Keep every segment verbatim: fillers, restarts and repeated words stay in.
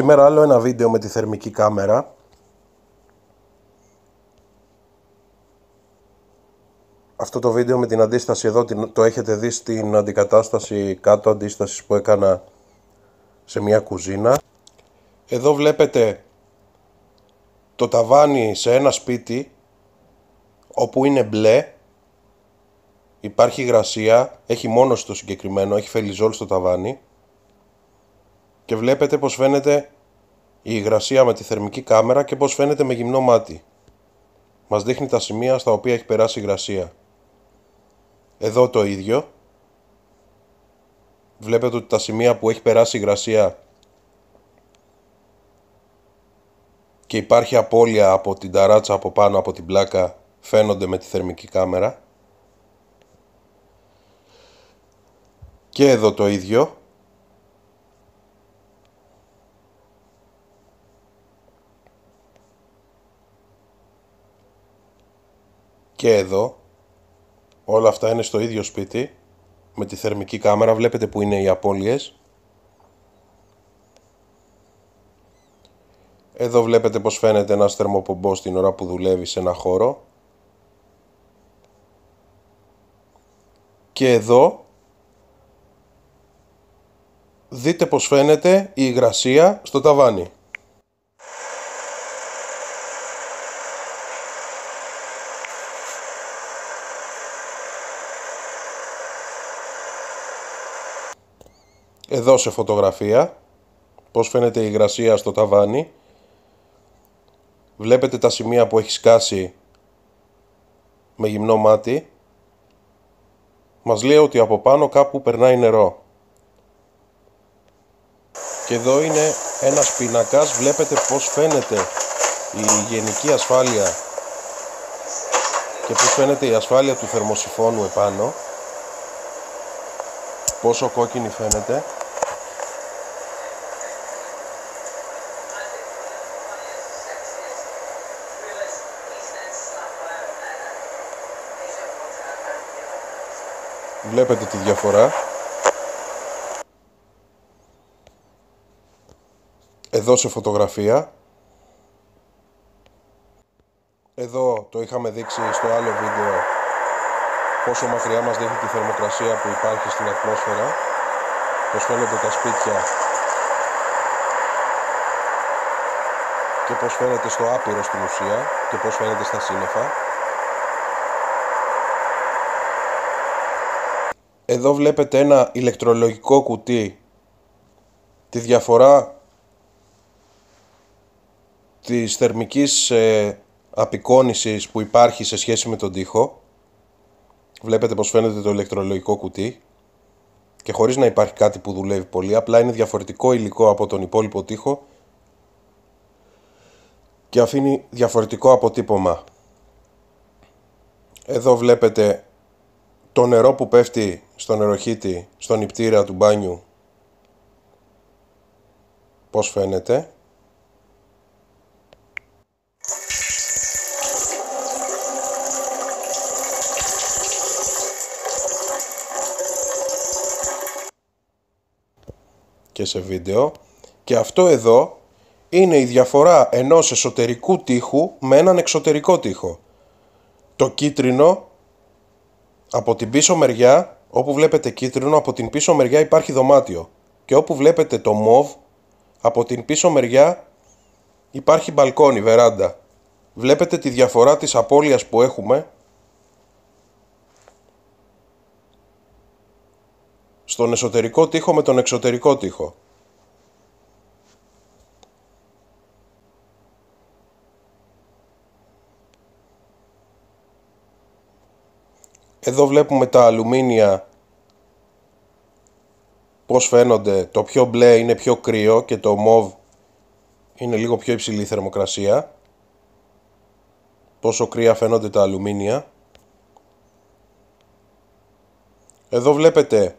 Σήμερα άλλο ένα βίντεο με τη θερμική κάμερα. Αυτό το βίντεο με την αντίσταση εδώ το έχετε δει στην αντικατάσταση κάτω αντίστασης που έκανα σε μια κουζίνα. Εδώ βλέπετε το ταβάνι σε ένα σπίτι όπου είναι μπλε, υπάρχει υγρασία, έχει μόνος το συγκεκριμένο, έχει φελιζόλ στο ταβάνι. Και βλέπετε πως φαίνεται η υγρασία με τη θερμική κάμερα και πως φαίνεται με γυμνό μάτι. Μας δείχνει τα σημεία στα οποία έχει περάσει η υγρασία. Εδώ το ίδιο. Βλέπετε ότι τα σημεία που έχει περάσει η υγρασία και υπάρχει απώλεια από την ταράτσα από πάνω, από την πλάκα, φαίνονται με τη θερμική κάμερα. Και εδώ το ίδιο. Και εδώ, όλα αυτά είναι στο ίδιο σπίτι, με τη θερμική κάμερα, βλέπετε που είναι οι απώλειες. Εδώ βλέπετε πως φαίνεται ένας θερμοπομπός την ώρα που δουλεύει σε ένα χώρο. Και εδώ, δείτε πως φαίνεται η υγρασία στο ταβάνι. Εδώ σε φωτογραφία, πώς φαίνεται η υγρασία στο ταβάνι. Βλέπετε τα σημεία που έχει σκάσει με γυμνό μάτι. Μας λέει ότι από πάνω κάπου περνάει νερό. Και εδώ είναι ένας πίνακας, βλέπετε πώς φαίνεται η γενική ασφάλεια και πώς φαίνεται η ασφάλεια του θερμοσιφώνου επάνω. Πόσο κόκκινη φαίνεται. Βλέπετε τη διαφορά. Εδώ σε φωτογραφία. Εδώ το είχαμε δείξει στο άλλο βίντεο πόσο μακριά μας δείχνει τη θερμοκρασία που υπάρχει στην ατμόσφαιρα, πως φαίνονται τα σπίτια και πως φαίνεται στο άπειρο στην ουσία και πως φαίνεται στα σύννεφα. Εδώ βλέπετε ένα ηλεκτρολογικό κουτί, τη διαφορά της θερμικής ε, απεικόνησης που υπάρχει σε σχέση με τον τοίχο. Βλέπετε πως φαίνεται το ηλεκτρολογικό κουτί και χωρίς να υπάρχει κάτι που δουλεύει πολύ, απλά είναι διαφορετικό υλικό από τον υπόλοιπο τοίχο και αφήνει διαφορετικό αποτύπωμα. Εδώ βλέπετε το νερό που πέφτει στο νεροχύτη, στον νηπτήρα του μπάνιου, πως φαίνεται. Και σε βίντεο. Και αυτό εδώ είναι η διαφορά ενός εσωτερικού τοίχου με έναν εξωτερικό τοίχο. Το κίτρινο από την πίσω μεριά, όπου βλέπετε κίτρινο, από την πίσω μεριά υπάρχει δωμάτιο. Και όπου βλέπετε το μοβ, από την πίσω μεριά υπάρχει μπαλκόνι, βεράντα. Βλέπετε τη διαφορά της απώλειας που έχουμε στον εσωτερικό τοίχο με τον εξωτερικό τοίχο. Εδώ βλέπουμε τα αλουμίνια πώς φαίνονται. Το πιο μπλε είναι πιο κρύο και το μοβ είναι λίγο πιο υψηλή θερμοκρασία. Πόσο κρύα φαίνονται τα αλουμίνια. Εδώ βλέπετε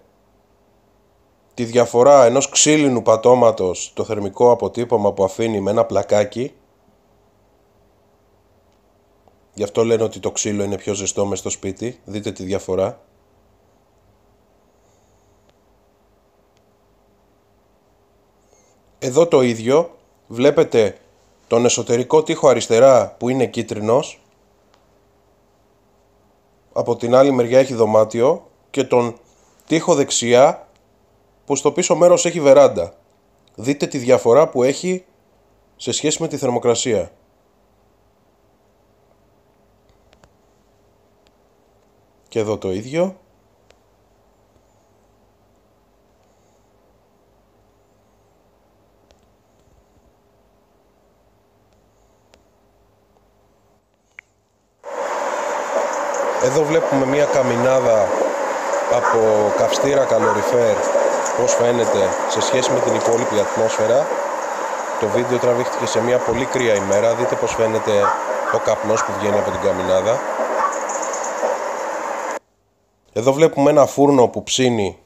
τη διαφορά ενός ξύλινου πατώματος, το θερμικό αποτύπωμα που αφήνει με ένα πλακάκι. Γι' αυτό λένε ότι το ξύλο είναι πιο ζεστό μες στο σπίτι. Δείτε τη διαφορά. Εδώ το ίδιο, βλέπετε τον εσωτερικό τοίχο αριστερά που είναι κίτρινος, από την άλλη μεριά έχει δωμάτιο, και τον τοίχο δεξιά που στο πίσω μέρος έχει βεράντα. Δείτε τη διαφορά που έχει σε σχέση με τη θερμοκρασία. Και εδώ το ίδιο. Εδώ βλέπουμε μια καμινάδα από καυστήρα καλωριφέρ, πώς φαίνεται σε σχέση με την υπόλοιπη ατμόσφαιρα. Το βίντεο τραβήχτηκε σε μια πολύ κρύα ημέρα, δείτε πώς φαίνεται ο καπνός που βγαίνει από την καμινάδα. Εδώ βλέπουμε ένα φούρνο που ψήνει,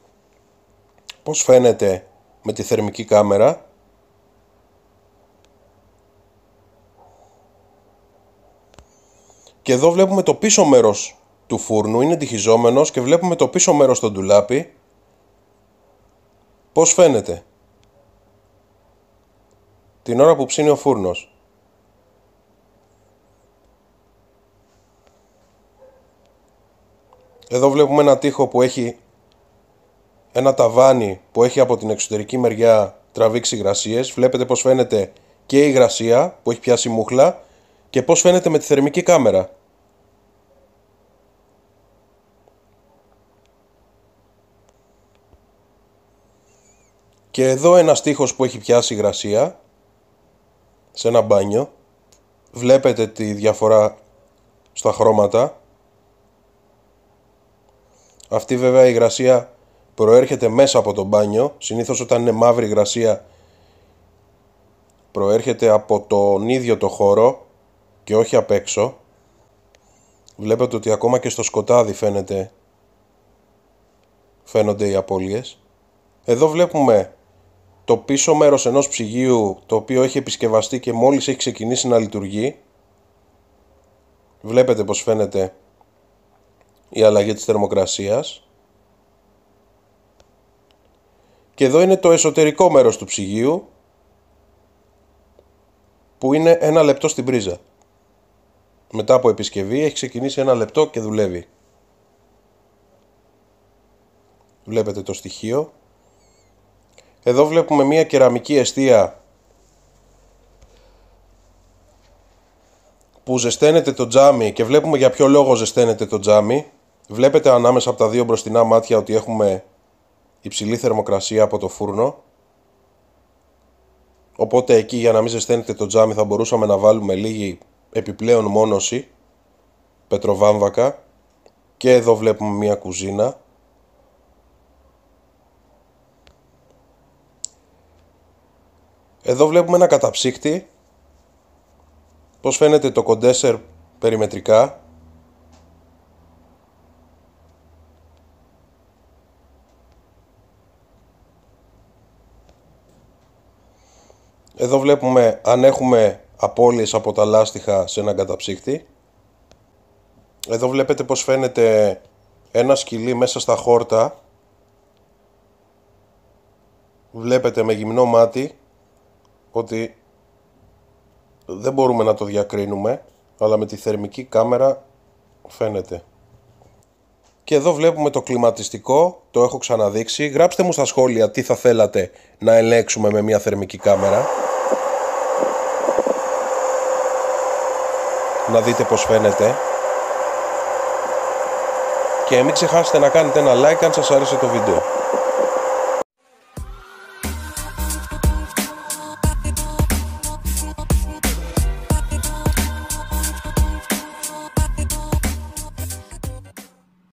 πώς φαίνεται με τη θερμική κάμερα. Και εδώ βλέπουμε το πίσω μέρος του φούρνου, είναι τυχιζόμενος, και βλέπουμε το πίσω μέρος στον ντουλάπι, πώς φαίνεται την ώρα που ψήνει ο φούρνος. Εδώ βλέπουμε ένα τοίχο που έχει ένα ταβάνι που έχει από την εξωτερική μεριά τραβήξει υγρασίες. Βλέπετε πώς φαίνεται και η υγρασία που έχει πιάσει μούχλα και πώς φαίνεται με τη θερμική κάμερα. Και εδώ ένας τοίχος που έχει πιάσει υγρασία σε ένα μπάνιο. Βλέπετε τη διαφορά στα χρώματα. Αυτή βέβαια η υγρασία προέρχεται μέσα από το μπάνιο. Συνήθως όταν είναι μαύρη υγρασία προέρχεται από τον ίδιο το χώρο και όχι απ' έξω. Βλέπετε ότι ακόμα και στο σκοτάδι φαίνεται, φαίνονται οι απώλειες. Εδώ βλέπουμε το πίσω μέρος ενός ψυγείου, το οποίο έχει επισκευαστεί και μόλις έχει ξεκινήσει να λειτουργεί. Βλέπετε πως φαίνεται η αλλαγή της θερμοκρασίας. Και εδώ είναι το εσωτερικό μέρος του ψυγείου, που είναι ένα λεπτό στην πρίζα. Μετά από επισκευή έχει ξεκινήσει ένα λεπτό και δουλεύει. Βλέπετε το στοιχείο. Εδώ βλέπουμε μία κεραμική εστία που ζεσταίνεται το τζάμι, και βλέπουμε για ποιο λόγο ζεσταίνεται το τζάμι. Βλέπετε ανάμεσα από τα δύο μπροστινά μάτια ότι έχουμε υψηλή θερμοκρασία από το φούρνο. Οπότε εκεί, για να μην ζεσταίνεται το τζάμι, θα μπορούσαμε να βάλουμε λίγη επιπλέον μόνωση, πετροβάμβακα. Και εδώ βλέπουμε μία κουζίνα. Εδώ βλέπουμε ένα καταψύκτη, πώς φαίνεται το κοντέσερ περιμετρικά. Εδώ βλέπουμε αν έχουμε απώλειες από τα λάστιχα σε έναν καταψύκτη. Εδώ βλέπετε πώς φαίνεται ένα σκυλί μέσα στα χόρτα. Βλέπετε με γυμνό μάτι ότι δεν μπορούμε να το διακρίνουμε, αλλά με τη θερμική κάμερα φαίνεται. Και εδώ βλέπουμε το κλιματιστικό, το έχω ξαναδείξει. Γράψτε μου στα σχόλια τι θα θέλατε να ελέγξουμε με μια θερμική κάμερα. Να δείτε πως φαίνεται. Και μην ξεχάσετε να κάνετε ένα like αν σας άρεσε το βίντεο.